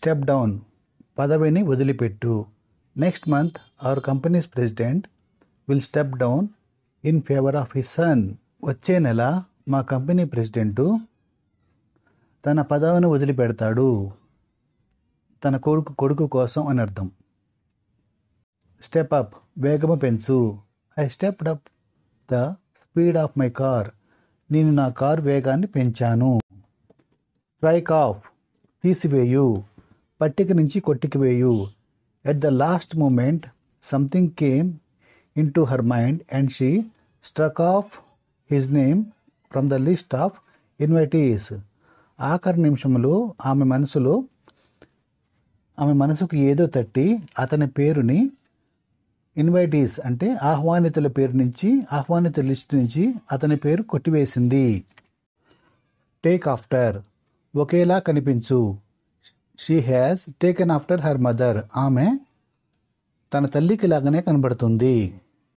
step down, పదవిని వదిలిపెట్టు. Next month our company's president will step down in favour of his son. వచ్చే నెల మా కంపెనీ ప్రెసిడెంటు తన పదవిని వదిలిపెడతాడు తన కొడుకు కోసం అని అర్థం. స్టెప్ అప్, వేగము పెంచు. I stepped up the speed of my car. నేను నా కారు వేగాన్ని పెంచాను. స్ట్రైక్ ఆఫ్, తీసివేయు, పట్టిక నుంచి కొట్టికివేయు. At the last moment, something came into her mind and she struck off his name from the list of invitees. ఆఖరి నిమిషంలో ఆమె మనసుకు ఏదో తట్టి అతని పేరుని ఇన్వైటీస్ అంటే ఆహ్వానితుల లిస్ట్ నుంచి అతని పేరు కొట్టివేసింది. టేక్ ఆఫ్టర్, ఒకేలా కనిపించు. She has taken after her mother. ఆమె తన తల్లికి లాగానే కనబడుతుంది.